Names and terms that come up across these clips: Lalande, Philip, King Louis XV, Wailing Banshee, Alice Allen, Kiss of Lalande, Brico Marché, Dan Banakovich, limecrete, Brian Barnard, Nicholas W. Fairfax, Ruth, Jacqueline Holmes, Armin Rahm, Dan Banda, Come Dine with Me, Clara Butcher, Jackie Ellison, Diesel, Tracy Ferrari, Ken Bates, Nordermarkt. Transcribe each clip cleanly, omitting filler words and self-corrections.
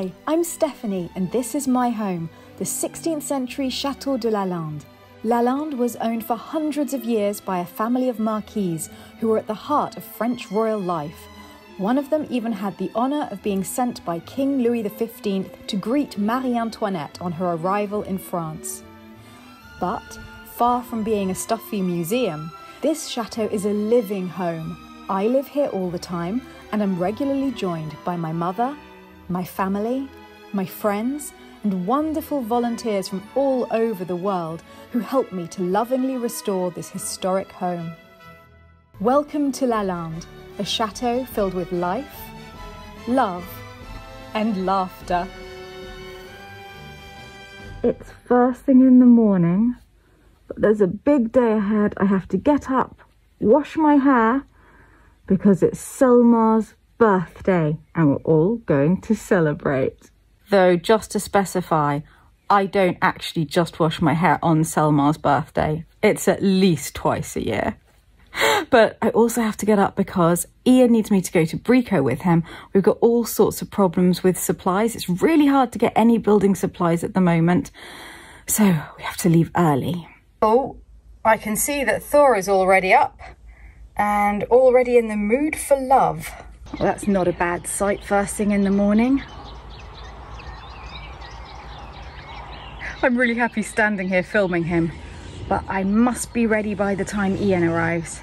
Hi, I'm Stephanie and this is my home, the 16th century Château de La Lande. Lalande was owned for hundreds of years by a family of marquises who were at the heart of French royal life. One of them even had the honour of being sent by King Louis XV to greet Marie Antoinette on her arrival in France. But far from being a stuffy museum, this chateau is a living home. I live here all the time and am regularly joined by my mother, my family, my friends, and wonderful volunteers from all over the world who help me to lovingly restore this historic home. Welcome to Lalande, a chateau filled with life, love, and laughter. It's first thing in the morning, but there's a big day ahead. I have to get up, wash my hair, because it's Selmar's birthday and we're all going to celebrate. Though, just to specify, I don't actually just wash my hair on Selmar's birthday. It's at least twice a year. But I also have to get up because Ian needs me to go to Brico with him. We've got all sorts of problems with supplies. It's really hard to get any building supplies at the moment. So we have to leave early. Oh, I can see that Thor is already up and already in the mood for love. Well, that's not a bad sight first thing in the morning. I'm really happy standing here filming him, but I must be ready by the time Ian arrives.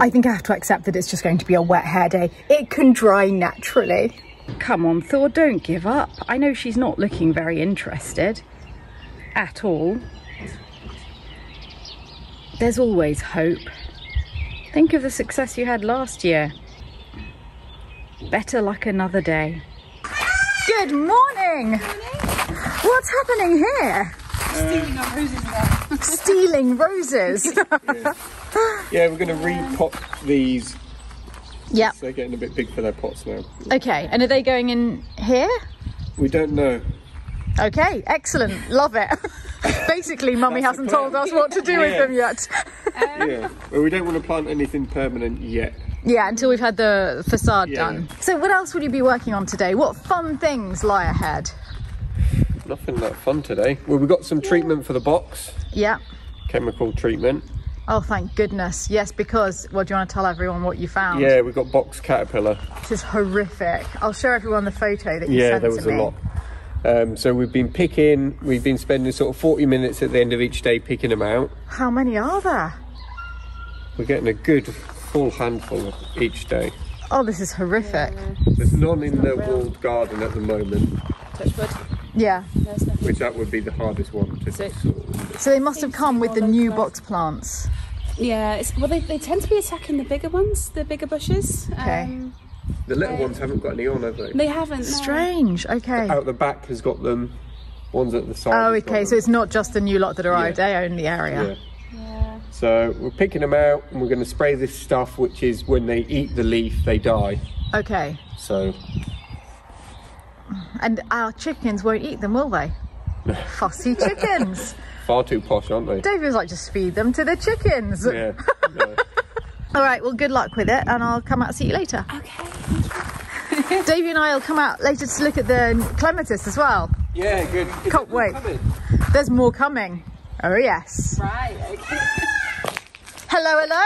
I think I have to accept that it's just going to be a wet hair day. It can dry naturally. Come on, Thor, don't give up. I know she's not looking very interested. At all. There's always hope. Think of the success you had last year. Better luck another day. Good morning! Good morning. What's happening here? Stealing our roses now. Stealing roses? Yeah, we're going to repot these. Yep. They're getting a bit big for their pots now. Okay, and are they going in here? We don't know. Okay, excellent. Love it. Basically, Mummy hasn't told us what to do with them yet. Yeah, well, we don't want to plant anything permanent yet. Yeah, until we've had the facade done. So what else will you be working on today? What fun things lie ahead? Nothing that fun today. Well, we got some treatment for the box. Yeah. Chemical treatment. Oh, thank goodness. Yes, because, well, do you want to tell everyone what you found? Yeah, we got box caterpillar. This is horrific. I'll show everyone the photo that you sent to me. Yeah, there was a lot. So we've been picking, we've been spending sort of 40 minutes at the end of each day picking them out. How many are there? We're getting a good full handful each day. Oh, this is horrific. Yeah. There's none in the walled garden at the moment. Touch wood. Yeah. Which that would be the hardest one to sort of... So they must have come with the new box plants. Yeah, it's, well, they tend to be attacking the bigger ones, the bigger bushes. Okay. The little ones haven't got any on, have they? They haven't. Strange, no. Okay. Out the back has got them, one's at the side. Oh, okay, so it's not just the new lot that arrived, they own the area. Yeah. Yeah. So we're picking them out and we're going to spray this stuff, which is when they eat the leaf, they die. Okay. So... And our chickens won't eat them, will they? Fussy chickens. Far too posh, aren't they? Davey was like, just feed them to the chickens. Yeah. No. All right, well, good luck with it, and I'll come out and see you later. Okay, thank you. Davey and I will come out later to look at the clematis as well. Yeah, good. Can't wait. There's more coming. Oh, yes. Right, okay. Hello, hello.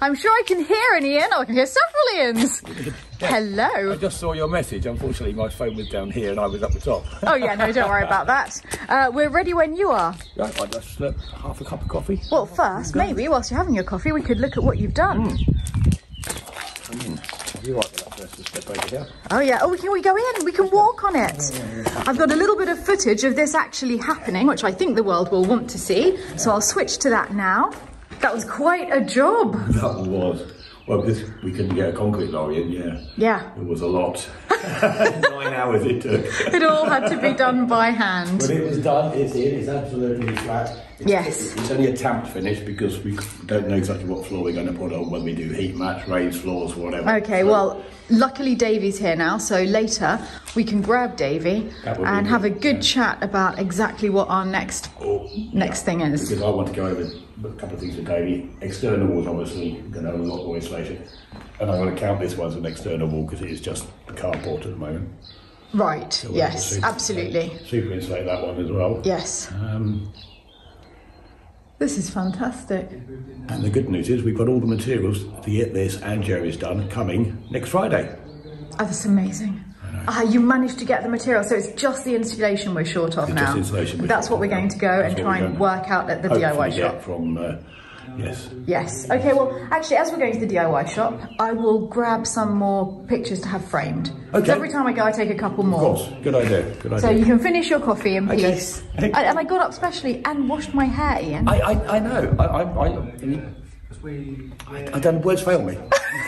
I'm sure I can hear an Ian. I can hear several Ians. Hello. I just saw your message. Unfortunately, my phone was down here and I was up the top. Oh, yeah, no, don't worry about that. We're ready when you are. Right, I just slipped half a cup of coffee. Well, first, maybe, whilst you're having your coffee, we could look at what you've done. You like that first step over here? Oh, yeah. Oh, can we go in? We can walk on it. I've got a little bit of footage of this actually happening, which I think the world will want to see. So I'll switch to that now. That was quite a job. That was. Well, this, we couldn't get a concrete lorry in, yeah. It was a lot. 9 hours it took. It all had to be done by hand. When it was done, it's in, it's absolutely flat. It's, yes. It's only a damp finish because we don't know exactly what floor we're going to put on when we do heat mats, raised floors, whatever. Okay, so, well, luckily Davey's here now, so later we can grab Davey and have a good chat about exactly what our next thing is. Because I want to go over a couple of things with Davey. External walls, obviously, going to have a lot more insulation. And I'm going to count this one as an external wall because it is just cardboard at the moment. Right, so yes, absolutely. Super insulate that one as well. Yes. This is fantastic. And the good news is we've got all the materials to get this and Jerry's done coming next Friday. Oh, that's amazing. Ah, you managed to get the material, so it's just the installation we're short of now. Just installation. That's what we're going to go and try and work out at the DIY shop. From, yes. Yes. Okay, well, actually, as we're going to the DIY shop, I will grab some more pictures to have framed. Okay. Because every time I go, I take a couple more. Of course. Good idea. Good idea. So you can finish your coffee in peace. Okay. And I got up specially and washed my hair, Ian. I know. I don't, words fail me.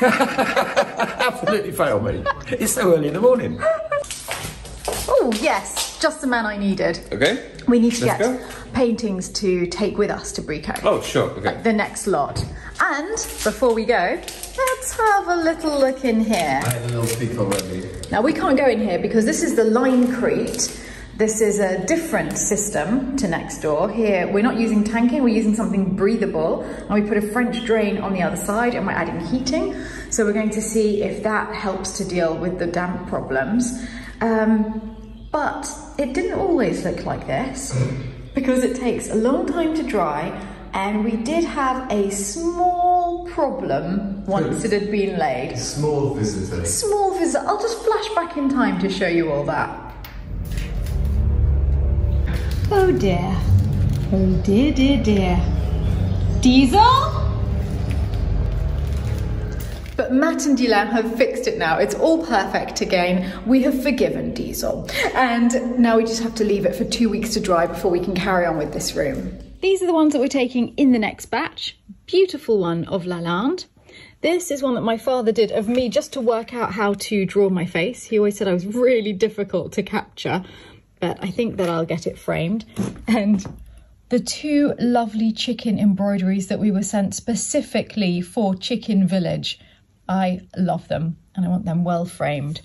Absolutely fail me. It's so early in the morning. Oh, yes. Just the man I needed. Okay. We need to get paintings to take with us to Brico. Oh, sure. Okay. Like the next lot. And before we go, let's have a little look in here. I had a little peek already. Now, we can't go in here because this is the limecrete. This is a different system to next door. Here, we're not using tanking, we're using something breathable. And we put a French drain on the other side and we're adding heating. So we're going to see if that helps to deal with the damp problems. But it didn't always look like this because it takes a long time to dry. And we did have a small problem once it had been laid. Small visitor. Small visitor. I'll just flash back in time to show you all that. Oh dear. Oh dear, dear, dear. Diesel? But Matt and Dylan have fixed it now. It's all perfect again. We have forgiven Diesel. And now we just have to leave it for 2 weeks to dry before we can carry on with this room. These are the ones that we're taking in the next batch. Beautiful one of Lalande. This is one that my father did of me just to work out how to draw my face. He always said I was really difficult to capture. But I think that I'll get it framed. And the two lovely chicken embroideries that we were sent specifically for Chicken Village. I love them and I want them well framed.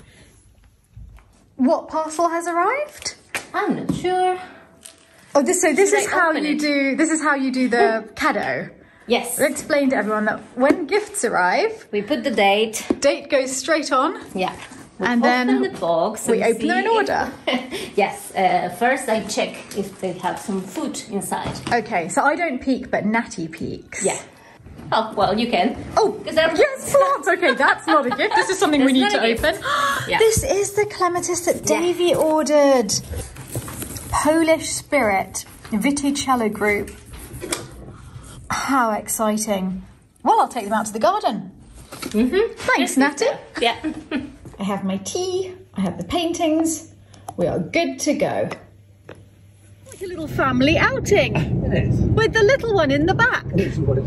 What parcel has arrived? I'm not sure. Oh, this is how you do the cadeau. Yes. We'll explain to everyone that when gifts arrive, we put the date. Date goes straight on. Yeah. We and then the box we open an order. Yes, first I check if they have some food inside. Okay, so I don't peek, but Natty peeks. Yeah. Oh, well, you can. Oh, yes, plants. Okay, that's not a gift. This is something we need to open. Yeah. This is the clematis that Davey ordered. Polish Spirit Vitticello Group. How exciting. Well, I'll take them out to the garden. Mm-hmm. Thanks, Natty. Yeah. I have my tea, I have the paintings, we are good to go. Like a little family outing. It is. With the little one in the back. Little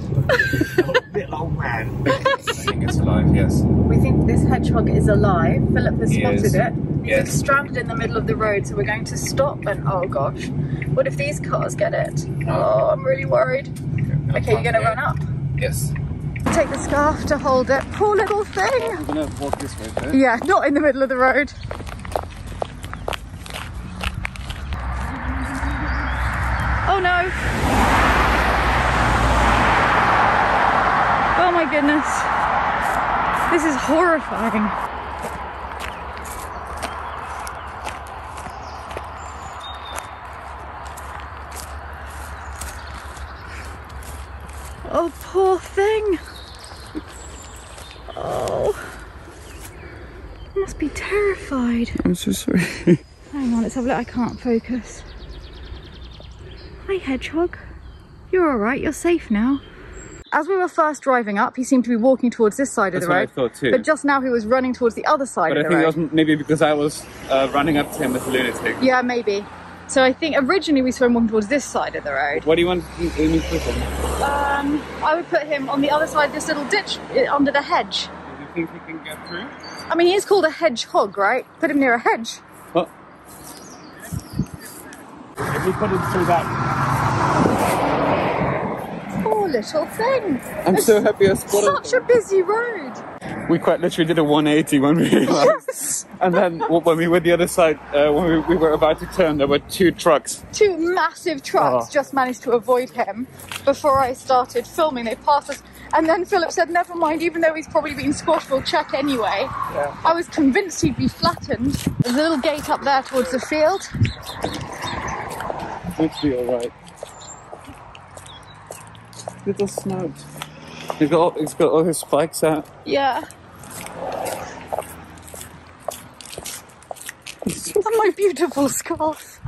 old man. I think it's alive, yes. We think this hedgehog is alive. Philip has spotted it. He's stranded in the middle of the road, so we're going to stop and oh gosh. What if these cars get it? Oh, I'm really worried. Okay, you're gonna run up? Yes. Take the scarf to hold it. Poor little thing. I'm gonna walk this way, though. Yeah, not in the middle of the road. Oh no. Oh my goodness. This is horrifying. Oh, poor thing. Oh, I must be terrified. I'm so sorry. Hang on, let's have a look. I can't focus. Hi, hedgehog. You're all right. You're safe now. As we were first driving up, he seemed to be walking towards this side of the road. That's what I thought too. But just now he was running towards the other side of the road. But I think it was maybe because I was running up to him as a lunatic. Yeah, maybe. So I think originally we saw him walking towards this side of the road. What do you want me to put him? I would put him on the other side of this little ditch under the hedge. Do you think he can get through? I mean, he is called a hedgehog, right? Put him near a hedge. What? If we put him through that. Poor little thing. I'm so happy I spotted. Such a busy road. We quite literally did a 180 when we realised. Yes. And then when we were the other side, when we were about to turn, there were two trucks. Two massive trucks just managed to avoid him. Before I started filming, they passed us And then Philip said, never mind, even though he's probably been squashed, we'll check anyway. Yeah. I was convinced he'd be flattened. There's a little gate up there towards the field. It should be alright. Little snout. He's got all his spikes out. Yeah. And my beautiful scarf.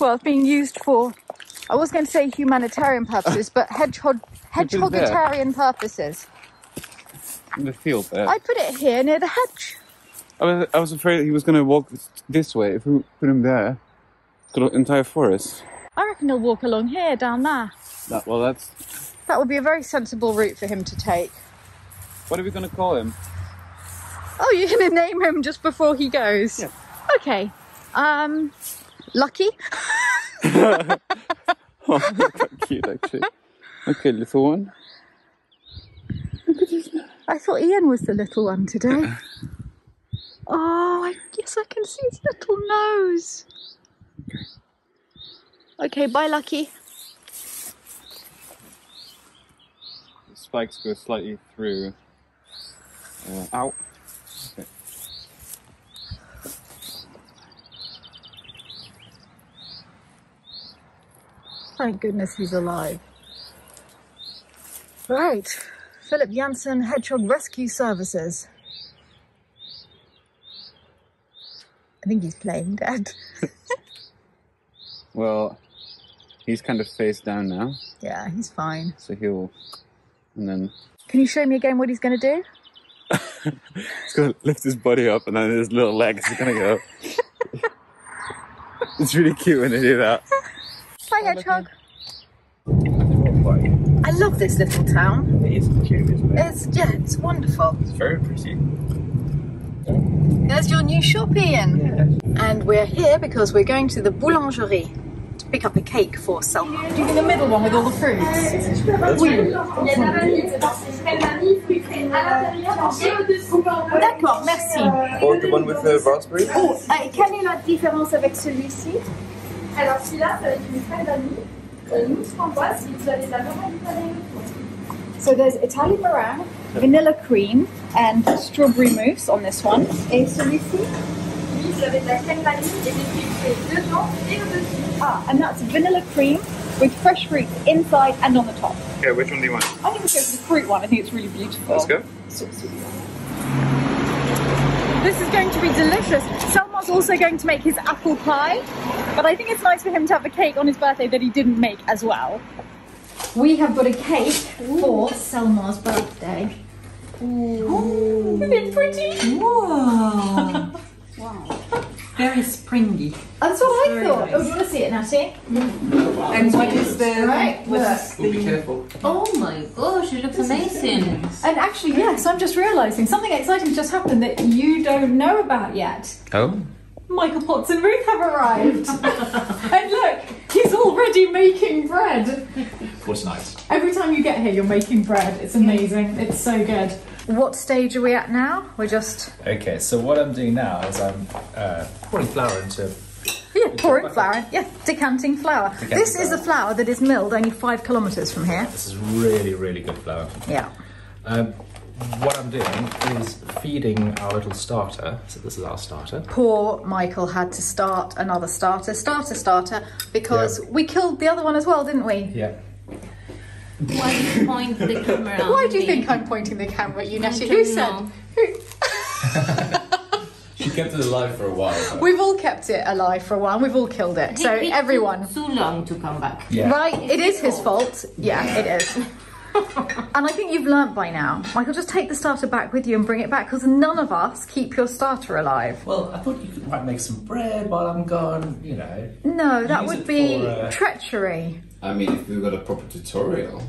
Well, it's being used for, I was going to say humanitarian purposes, but hedgehogitarian purposes. In the field there. I put it here near the hedge. I was afraid he was going to walk this way. If we put him there, it's got an entire forest. I reckon he'll walk along here, down there. That would be a very sensible route for him to take. What are we going to call him? Oh, you're going to name him just before he goes? Yeah. Okay. Lucky. Oh, that's quite cute, actually. Okay, little one. Look at his nose. I thought Ian was the little one today. Oh, I guess I can see his little nose. Okay, bye, Lucky. The spikes go slightly through. Ow. Okay. Thank goodness he's alive. Right, Philip Janssen, Hedgehog Rescue Services. I think he's playing dead. Well, he's kind of face down now. Yeah, he's fine. So he'll, and then... Can you show me again what he's going to do? He's going to lift his body up and then his little legs are going to go. It's really cute when they do that. Hi, Hedgehog. I love this little town. It is cute, isn't it? Yeah, it's wonderful. It's very pretty. Yeah. There's your new shop, Ian. Yeah. And we're here because we're going to the boulangerie to pick up a cake for Selmar. Do you mean the middle one with all the fruits? Oui. D'accord, merci. Or the one with the raspberry? Oh, quelle est la différence avec celui-ci? Alors, celui-là, c'est avec une crème vanille, mousse framboise, si vous avez de la normale italienne autour. So there's Italian meringue, vanilla cream, and strawberry mousse on this one. Et celui-ci? Oui, vous avez de la crème vanille et des fruits frais dedans et au-dessus. Ah, and that's vanilla cream with fresh fruits inside and on the top. Okay, which one do you want? I think we'll go for the fruit one. I think it's really beautiful. Let's go. This is going to be delicious. Selmar's also going to make his apple pie, but I think it's nice for him to have a cake on his birthday that he didn't make as well. We have got a cake for Selmar's birthday. Ooh. Oh, isn't it pretty? Whoa. Wow. Very springy. That's what I thought. Nice. Oh, do you want to see it, Natty? Mm. Wow. And what is the... Right, we'll be careful. Oh my gosh, it looks amazing. And actually, yes, I'm just realising something exciting just happened that you don't know about yet. Oh? Michael Potts and Ruth have arrived. And look, he's already making bread. What's nice? Every time you get here, you're making bread. It's amazing. It's so good. What stage are we at now? We're just... Okay, so what I'm doing now is I'm pouring flour into... Yeah, pouring flour. Yeah, decanting flour. This is a flour that is milled only 5 kilometres from here. This is really, really good flour. Yeah. What I'm doing is feeding our little starter. So this is our starter. Poor Michael had to start another starter, because we killed the other one as well, didn't we? Yeah. Why do you point the camera at Why do you think I'm pointing the camera at you, Neshi? Who said? Who? She kept it alive for a while. Though. We've all kept it alive for a while. We've all killed it. So everyone... Too long to come back. Yeah. Right? It is his fault. Yeah, it is. And I think you've learnt by now. Michael, just take the starter back with you and bring it back, because none of us keep your starter alive. Well, I thought you could might make some bread while I'm gone, you know. No, that would be treachery. I mean, if we've got a proper tutorial.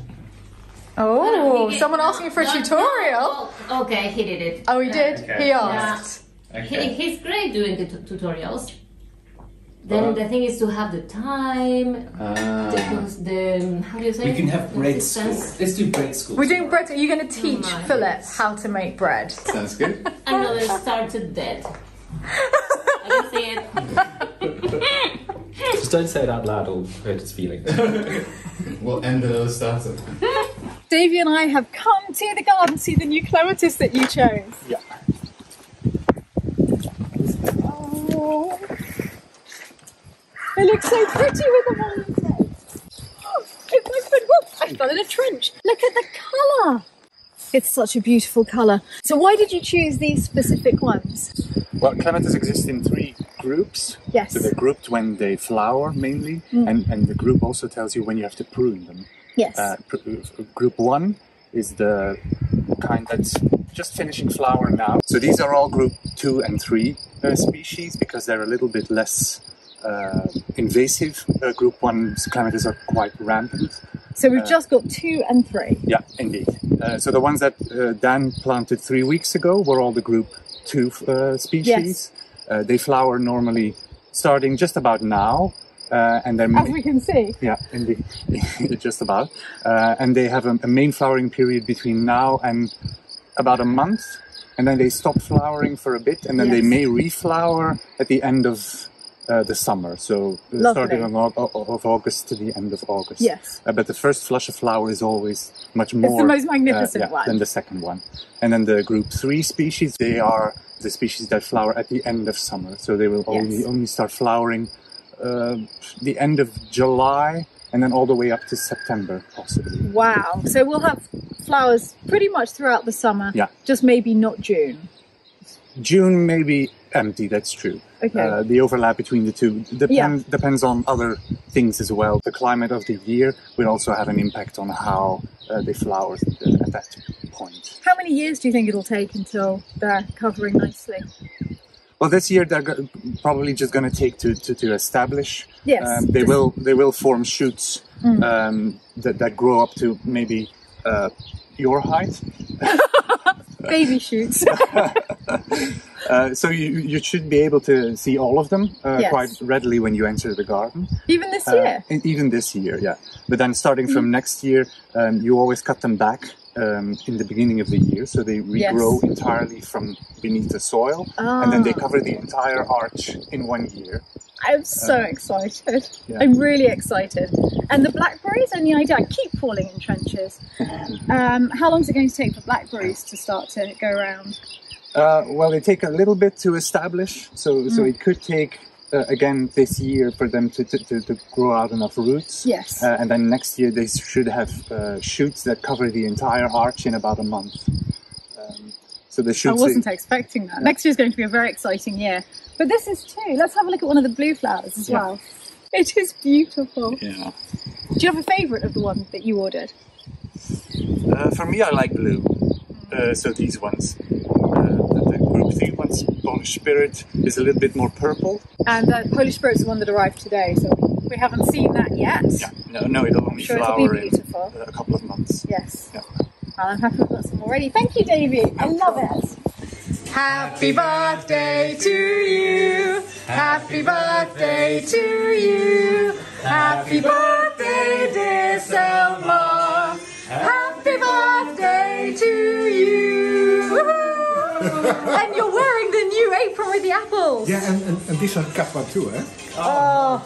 Oh, someone asking for a tutorial? No. Okay, he did it. Oh, he did? Okay. He asked. Yeah. Okay. He's great doing the tutorials. Then the thing is to have the time, how do you say? We can have bread school. Let's do bread school. We're doing bread school. You're going to teach Philip how to make bread. Sounds good. Another started dead. I can see it. Just don't say it out loud or hurt his feelings. We'll end the little starter. Davey and I have come to the garden to see the new clematis that you chose. Yeah. Oh, they look so pretty with them on the heads. Oh, it's open. Well, I've got it in a trench. Look at the colour. It's such a beautiful colour. So why did you choose these specific ones? Well, clematis exist in three groups. Yes. So they're grouped when they flower mainly, and the group also tells you when you have to prune them. Yes. Group one is the kind that's just finishing flower now. So these are all group 2 and 3 species because they're a little bit less invasive. Group 1's clematis are quite rampant. So we've just got 2 and 3. Yeah, indeed. So the ones that Dan planted 3 weeks ago were all the group 2 species. Yes. They flower normally starting just about now. And then, as we can see. Yeah, indeed. Just about. And they have a main flowering period between now and about a month. And then they stop flowering for a bit. And then they may reflower at the end of the summer. So starting of August to the end of August. Yes. But the first flush of flower is always much more... It's the most magnificent one. Than the second one. And then the group 3 species, they are the species that flower at the end of summer. So they will only start flowering... the end of July and then all the way up to September possibly. Wow, so we'll have flowers pretty much throughout the summer, just maybe not June. June may be empty, that's true. Okay. The overlap between the two depends on other things as well. The climate of the year will also have an impact on how they flower at that point. How many years do you think it'll take until they're covering nicely? Well, this year they're probably just going to take to establish. Yes. They will form shoots that grow up to maybe your height. Baby shoots. So you should be able to see all of them quite readily when you enter the garden. Even this year. Even this year, yeah. But then starting from next year, you always cut them back. In the beginning of the year, so they regrow entirely from beneath the soil, and then they cover the entire arch in 1 year. I'm so excited. Yeah. I'm really excited. And the blackberries, any idea? I keep falling in trenches. How long is it going to take for blackberries to start to go around? Well, they take a little bit to establish, so it could take... again this year for them to grow out enough roots. Yes. And then next year they should have shoots that cover the entire arch in about a month. So the shoots... I wasn't expecting that. Yeah. Next year is going to be a very exciting year. But this is too. Let's have a look at one of the blue flowers as well. It is beautiful. Yeah. Do you have a favourite of the one that you ordered? For me, I like blue. So these ones. Group 3 one's Polish Spirit is a little bit more purple. And Polish Spirit is the one that arrived today, so we haven't seen that yet. Yeah, no, it'll only flower in a couple of months. Yes. Yeah. I'm happy we've got some already. Thank you, Davey. I love it. Happy birthday to you. Happy birthday to you. Happy birthday, dear Selmar. Happy birthday to you. And you're wearing the new apron with the apples. Yeah, and these are kappa too, eh? Oh.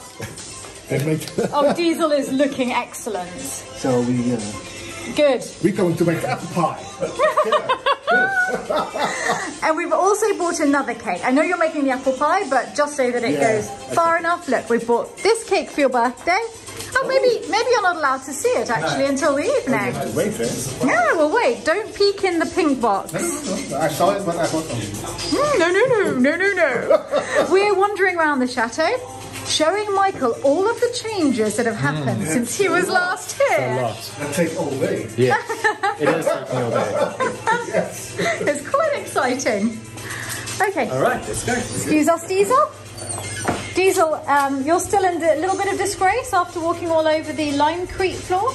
Oh, Diesel is looking excellent. So we... Good. We're going to make apple pie. And we've also bought another cake. I know you're making the apple pie, but just so that it goes far enough. Look, we've bought this cake for your birthday. Oh, maybe you're not allowed to see it actually until the evening. No, well, wait. Don't peek in the pink box. No, I saw it, but I thought. No. We're wandering around the chateau, showing Michael all of the changes that have happened since he was last here. It's a lot. That takes all day. Yeah, it is taking all day. Yes. It's quite exciting. Okay. All right, let's go. Excuse us, Diesel. Diesel, you're still in a little bit of disgrace after walking all over the limecrete floor?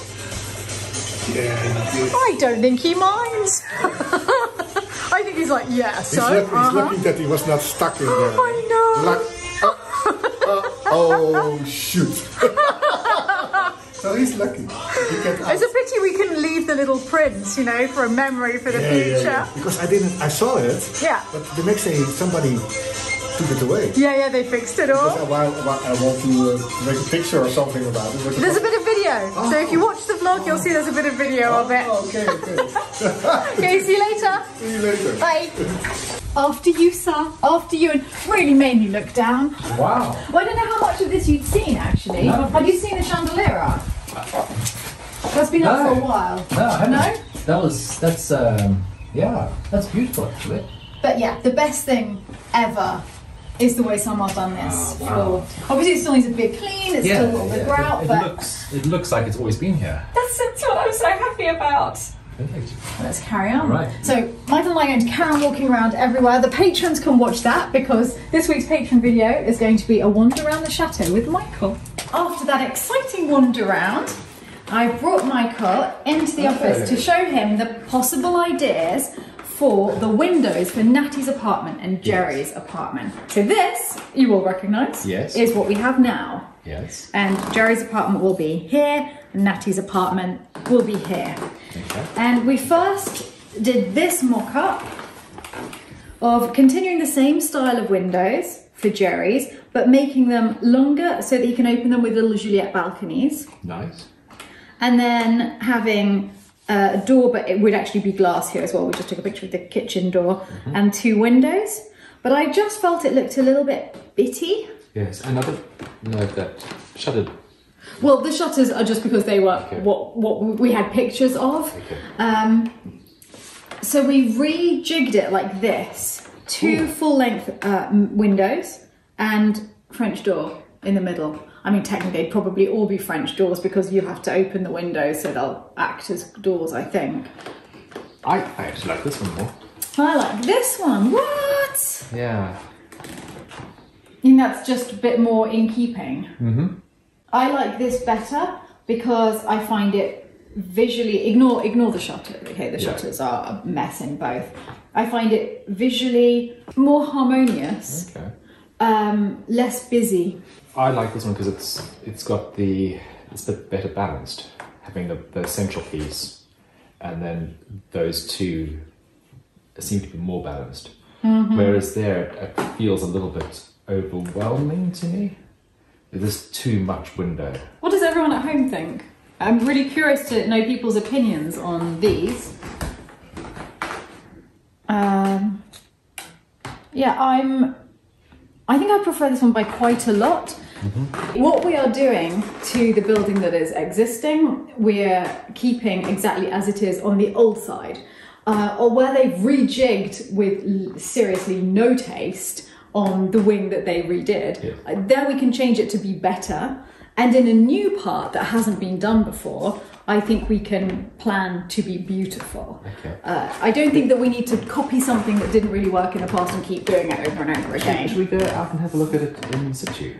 Yeah. I don't think he minds. I think he's like, yeah, so... He's lucky that he was not stuck in there. I know. Oh, shoot. So he's lucky. It's a pity we couldn't leave the little prints, you know, for a memory for the future. Yeah. Because I saw it. Yeah. But the next day, somebody... took it away. Yeah, they fixed it all. Because I want to make a picture or something about it. There's a bit of video video. Oh. So if you watch the vlog, you'll see there's a bit of video of it. Okay, okay. Okay, see you later. See you later. Bye. After you, sir. After you, and really made me look down. Wow. Well, I don't know how much of this you'd seen, actually. No. Have you seen the chandelier art? That's been up for a while. No, I haven't. No? Yeah, that's beautiful, actually. But yeah, the best thing ever is the way Selmar's done this floor. Obviously, it still needs a bit clean, it's still a little bit grout, but... It looks like it's always been here. That's what I'm so happy about. Perfect. Let's carry on. Right. So, Michael and I are going to carry on walking around everywhere. The patrons can watch that, because this week's patron video is going to be a wander around the chateau with Michael. After that exciting wander round, I brought Michael into the office to show him the possible ideas for the windows for Natty's apartment and Jerry's apartment. So this, you will recognise, is what we have now. Yes. And Jerry's apartment will be here, and Natty's apartment will be here. Okay. And we first did this mock-up of continuing the same style of windows for Jerry's, but making them longer so that you can open them with little Juliet balconies. Nice. And then having a door, but it would actually be glass here as well. We just took a picture of the kitchen door and two windows. But I just felt it looked a little bit bitty. Yes, and I don't know if that shuttered. Well, the shutters are just because they were what we had pictures of. Okay. So we rejigged it like this. Two full-length windows and French door in the middle. I mean, technically, they'd probably all be French doors because you have to open the windows, so they'll act as doors, I think. I actually like this one more. I like this one. What? Yeah. And that's just a bit more in keeping. Mm-hmm. I like this better because I find it visually... Ignore the shutters. Okay, the shutters are a mess in both. I find it visually more harmonious. Okay. Less busy. I like this one because it's a bit better balanced, having the central piece, and then those two seem to be more balanced. Whereas there, it feels a little bit overwhelming to me. There's too much window. What does everyone at home think? I'm really curious to know people's opinions on these. I think I prefer this one by quite a lot. What we are doing to the building that is existing, we're keeping exactly as it is on the old side. Or where they've rejigged with seriously no taste on the wing that they redid. There we can change it to be better. And in a new part that hasn't been done before, I think we can plan to be beautiful. I don't think that we need to copy something that didn't really work in the past and keep doing it over and over again. Should we go out and have a look at it in situ?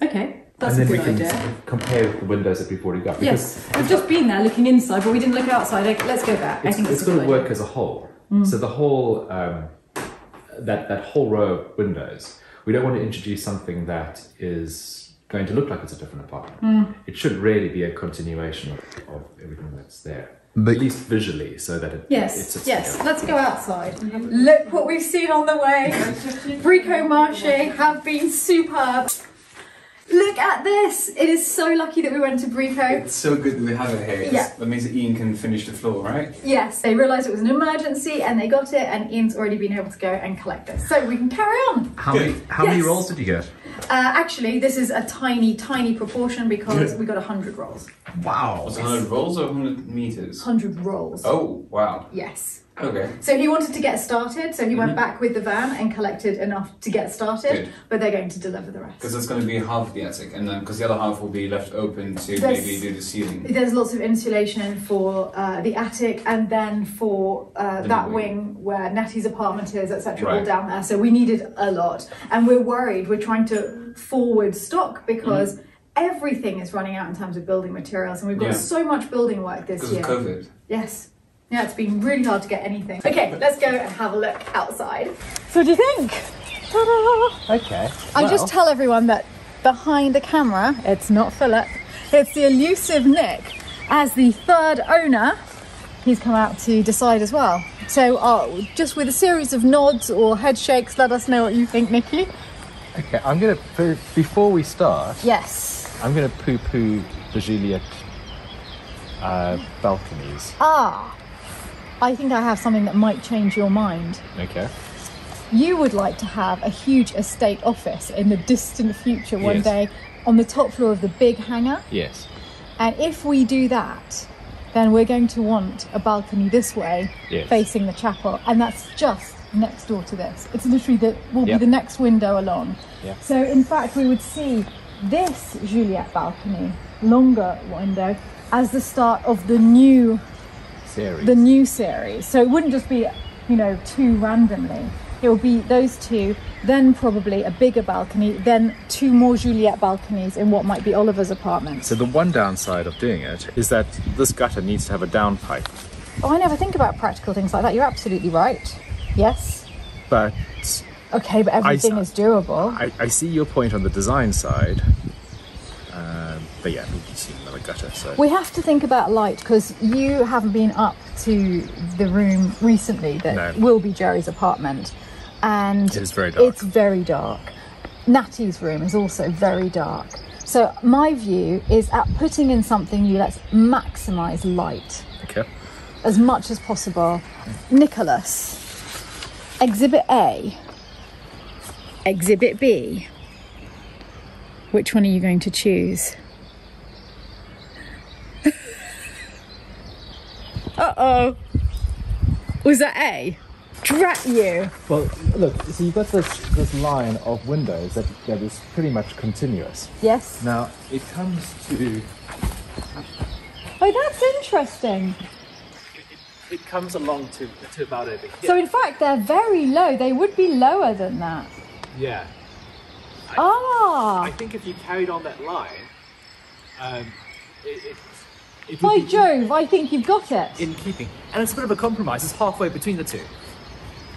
Okay, that's a good idea. And then we can compare with the windows that we've already got. Yes, we've just been there looking inside, but we didn't look outside. Let's go back. I think it's going to work as a whole. So the whole, that whole row of windows, we don't want to introduce something that is going to look like it's a different apartment. It should really be a continuation of everything that's there, but at least visually, so that it... Yes, let's go outside. Look what we've seen on the way. Brico Marché have been superb. Look at this. It is so lucky that we went to Brico. It's so good that we have it here. Yeah. That means that Ian can finish the floor, right? Yes, they realised it was an emergency and they got it, and Ian's already been able to go and collect it. So we can carry on. How many rolls did you get? Actually, this is a tiny, tiny proportion because we got 100 rolls. Wow. Was it 100 rolls or 100 metres? 100 rolls. Oh, wow. Yes. Okay. So he wanted to get started, so he went back with the van and collected enough to get started, but they're going to deliver the rest. Because it's going to be half the attic, and then because the other half will be left open to maybe do the ceiling. There's lots of insulation for the attic, and then for that wing where Natty's apartment is, etc. All down there. So we needed a lot, and we're worried. We're trying to forward stock because everything is running out in terms of building materials, and we've got so much building work this year. Because of COVID. Yes. Yeah, it's been really hard to get anything. Okay, let's go and have a look outside. So what do you think? Ta-da! Okay. I just tell everyone that behind the camera, it's not Philip, it's the elusive Nick. As the third owner, he's come out to decide as well. So just with a series of nods or head shakes, let us know what you think, Nikki. Okay, I'm going to, before we start, I'm going to poo-poo the Juliet balconies. Ah, I think I have something that might change your mind. Okay. You would like to have a huge estate office in the distant future one day on the top floor of the big hangar. Yes. And if we do that, then we're going to want a balcony this way, facing the chapel. And that's just next door to this. It's literally that will be the next window along. Yeah. So in fact, we would see this Juliet balcony, longer window, as the start of the new series. So it wouldn't just be, you know, two randomly. It would be those two, then probably a bigger balcony, then two more Juliet balconies in what might be Oliver's apartment. So the one downside of doing it is that this gutter needs to have a downpipe. Oh, I never think about practical things like that. You're absolutely right. Yes. But... Okay, but everything is doable. I see your point on the design side. But yeah, we've seen another gutter, so... We have to think about light, because you haven't been up to the room recently that will be Jerry's apartment. And it is very dark. It's very dark. Natty's room is also very dark. So my view is at putting in something new, let's maximise light. Okay. As much as possible. Nicholas, Exhibit A, Exhibit B. Which one are you going to choose? Uh-oh. Was that A? Drat you. Well, look, so you've got this line of windows that is pretty much continuous. Yes. Now, it comes to... Oh, that's interesting. It comes along to about over here. So, in fact, they're very low. They would be lower than that. Yeah. I think if you carried on that line, it would be... By Jove, I think you've got it. In keeping. And it's a bit of a compromise. It's halfway between the two.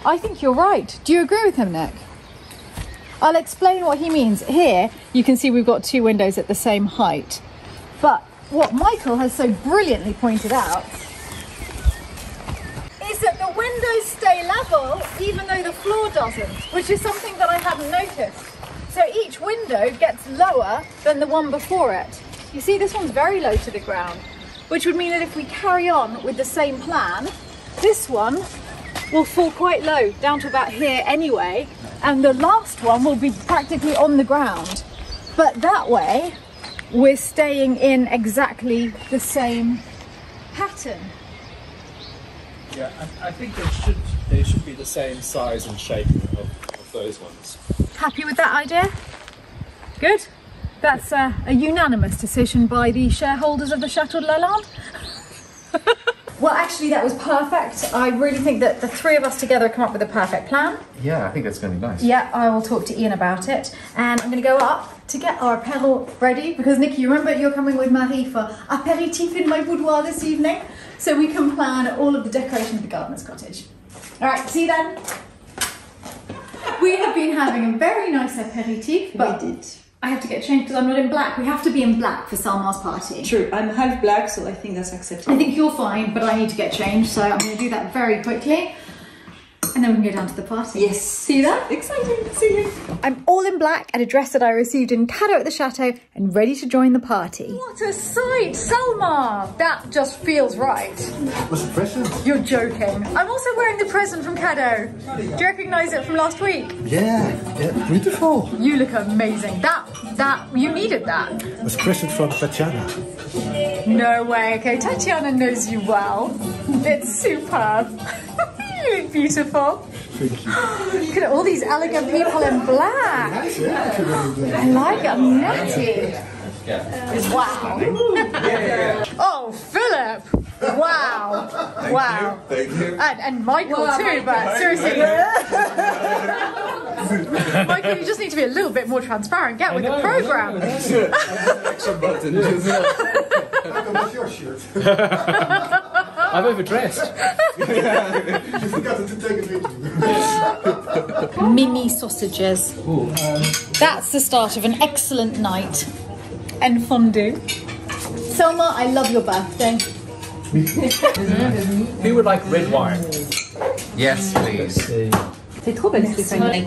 I think you're right. Do you agree with him, Nick? I'll explain what he means. Here, you can see we've got two windows at the same height. But what Michael has so brilliantly pointed out is that the windows stay level even though the floor doesn't, which is something that I hadn't noticed. So each window gets lower than the one before it. You see, this one's very low to the ground, which would mean that if we carry on with the same plan, this one will fall quite low, down to about here anyway, and the last one will be practically on the ground. But that way, we're staying in exactly the same pattern. Yeah, I think they should be the same size and shape of those ones. Happy with that idea? Good. That's a unanimous decision by the shareholders of the Château de La Lande. Well, actually, that was perfect. I really think that the three of us together come up with a perfect plan. Yeah, I think that's going to be nice. Yeah, I will talk to Ian about it. And I'm going to go up to get our apéro ready, because, Nikki, you remember you're coming with Marie for aperitif in my boudoir this evening, so we can plan all of the decoration of the gardener's cottage. All right, see you then. We have been having a very nice aperitif, but... We did. I have to get changed because I'm not in black. We have to be in black for Selmar's party. True. I'm half black, so I think that's acceptable. I think you're fine, but I need to get changed, so I'm going to do that very quickly. And then we can go down to the party. Yes. See that? Exciting. See you. I'm all in black and a dress that I received in Caddo at the Chateau and ready to join the party. What a sight! Selmar! That just feels right. Was it present? You're joking. I'm also wearing the present from Caddo. Do you recognise it from last week? Yeah, beautiful. You look amazing. That you needed that. It was a present from Tatiana. No way. Okay, Tatiana knows you well. It's superb. You look beautiful. Thank you. Look at all these elegant people in black. I like it. I'm Natty. Wow. Oh, Philip. Wow. Wow. Thank you. And Michael too, but seriously. Michael, you just need to be a little bit more transparent. Get with the programme. Action button. How come it's your shirt? I'm overdressed. You forgot to take a video. Mini sausages. Ooh. That's the start of an excellent night. And fondue. Selma, I love your birthday. Who would like red wine? Yes, please. C'est trop belle,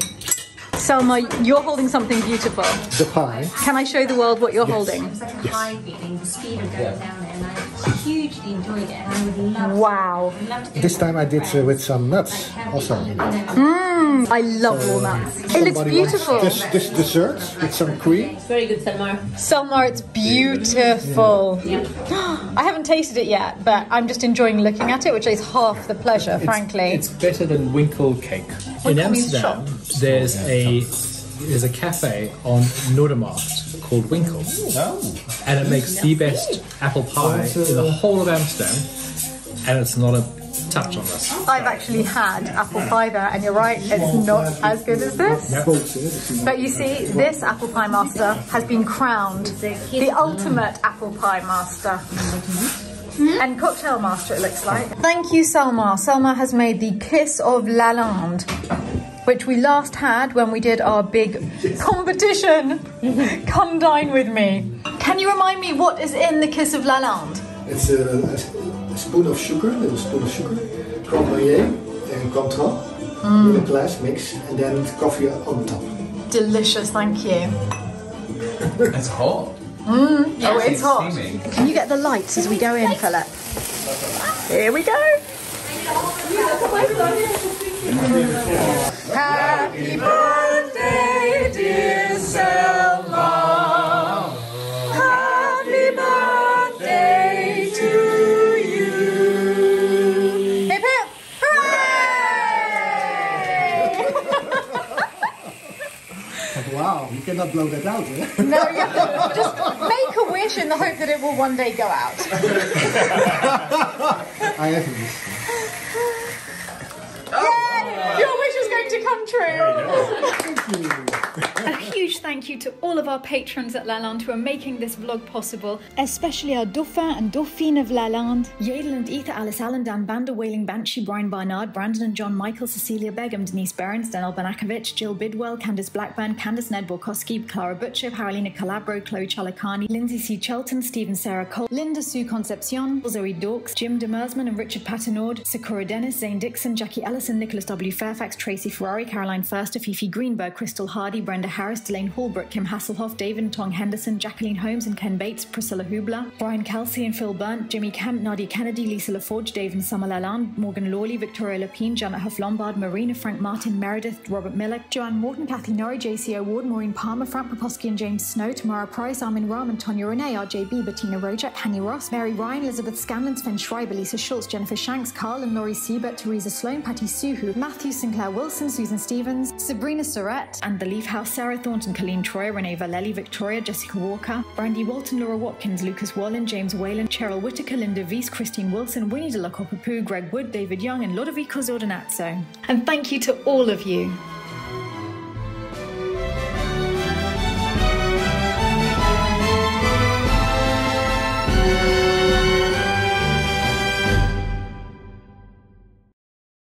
Selma, you're holding something beautiful. The pie. Can I show the world what you're holding? It's like a pie feeding. The speed of going down there. hugely enjoyed it, and I would love to. Wow. Love to this time I did with some nuts also. Mmm, I love walnuts. It looks beautiful. This dessert with some cream. It's very good, Selmar. Selmar, it's beautiful. Yeah. I haven't tasted it yet, but I'm just enjoying looking at it, which is half the pleasure, frankly. It's better than Winkel cake. In Amsterdam, there's a cafe on Nordermarkt called Winkel, and it makes the best apple pie in the whole of Amsterdam, and it's not a touch on us. I've actually had apple pie there, and you're right, it's not as good as this. But you see, this apple pie master has been crowned the ultimate apple pie master. And cocktail master, it looks like. Thank you, Selmar. Selmar has made the Kiss of Lalande, which we last had when we did our big competition, Come Dine with Me. Can you remind me what is in the Kiss of Lalande? It's a spoon of sugar, a little spoon of sugar, crème brûlée and Cointreau with a glass mix, and then coffee on top. Delicious, thank you. It's hot. Mm. Oh, it's hot. Can you get the lights as we go in, Philip? Here we go. Happy birthday, dear Selma. Happy birthday to you. Hip hip, hooray! Wow, you cannot blow that out, eh? No, you have to just make a wish in the hope that it will one day go out. I have a wish. Your wish is going to come true. Thank you. A huge thank you to all of our patrons at Lalande who are making this vlog possible. Especially our Dauphin and Dauphine of Lalande. Yadel and Ether, Alice Allen, Dan Banda, Wailing Banshee, Brian Barnard, Brandon and John Michael, Cecilia Begum, Denise Behrens, Dan Banakovich, Jill Bidwell, Candice Blackburn, Candice Ned Borkowski, Clara Butcher, Paralina Calabro, Chloe Chalakani, Lindsay C. Chelton, Stephen Sarah Cole, Linda Sue Concepcion, Zoe Dorks, Jim Demersman and Richard Pattenord, Sakura Dennis, Zane Dixon, Jackie Ellison, Nicholas W. Fairfax, Tracy Ferrari, Caroline Firster, Fifi Greenberg, Crystal Hardy, Brenda Harris, Delane Hallbrook, Kim Hasselhoff, David Tong Henderson, Jacqueline Holmes and Ken Bates, Priscilla Hubler, Brian Kelsey and Phil Burnt, Jimmy Camp, Nadia Kennedy, Lisa LaForge, Dave and Summer Lalande, Morgan Lawley, Victoria Lapine, Janet Huff Lombard, Marina, Frank Martin, Meredith, Robert Miller, Joanne Morton, Kathy Norrie, JC Ward, Maureen Palmer, Frank Poposky and James Snow, Tamara Price, Armin Rahm and Tonya Renee, RJB, Bettina Rojak, Hanny Ross, Mary Ryan, Elizabeth Scanlon, Sven Schreiber, Lisa Schultz, Jennifer Shanks, Carl and Laurie Siebert, Teresa Sloan, Patty Suhu, Matthew Sinclair Wilson, Susan Stevens, Sabrina Surratt, and The Leaf House, Sarah Thornton, Colleen Troy, Renee Valelli, Victoria, Jessica Walker, Brandy Walton, Laura Watkins, Lucas Wallen, James Whalen, Cheryl Whitaker, Linda Vies, Christine Wilson, Winnie de la Coppapu, Greg Wood, David Young, and Lodovico Zordonazzo. And thank you to all of you.